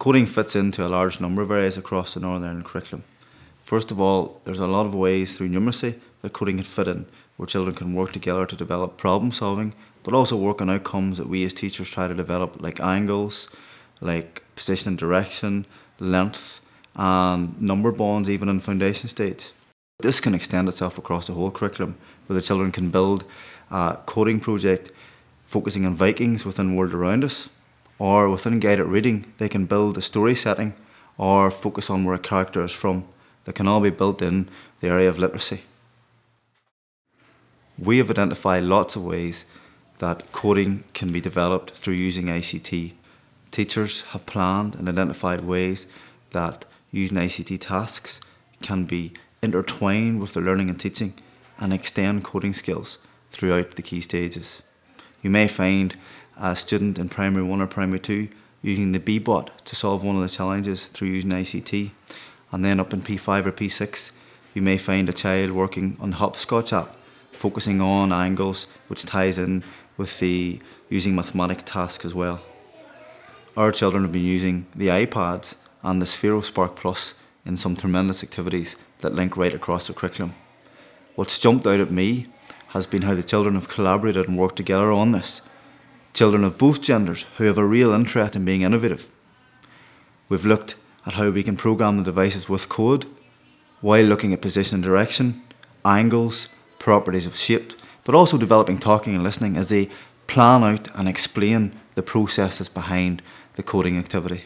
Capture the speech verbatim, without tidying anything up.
Coding fits into a large number of areas across the Northern Ireland curriculum. First of all, there's a lot of ways through numeracy that coding can fit in, where children can work together to develop problem solving, but also work on outcomes that we as teachers try to develop, like angles, like position and direction, length, and number bonds even in foundation states. This can extend itself across the whole curriculum, where the children can build a coding project focusing on Vikings within World Around Us, or within guided reading, they can build a story setting or focus on where a character is from. That can all be built in the area of literacy. We have identified lots of ways that coding can be developed through using I C T. Teachers have planned and identified ways that using I C T tasks can be intertwined with their learning and teaching and extend coding skills throughout the key stages. You may find a student in primary one or primary two using the Bee-Bot to solve one of the challenges through using I C T, and then up in P five or P six you may find a child working on the Hopscotch app focusing on angles, which ties in with the using mathematics tasks as well. Our children have been using the iPads and the Sphero Spark Plus in some tremendous activities that link right across the curriculum. What's jumped out at me has been how the children have collaborated and worked together on this. Children of both genders who have a real interest in being innovative. We've looked at how we can program the devices with code, while looking at position and direction, angles, properties of shape, but also developing talking and listening as they plan out and explain the processes behind the coding activity.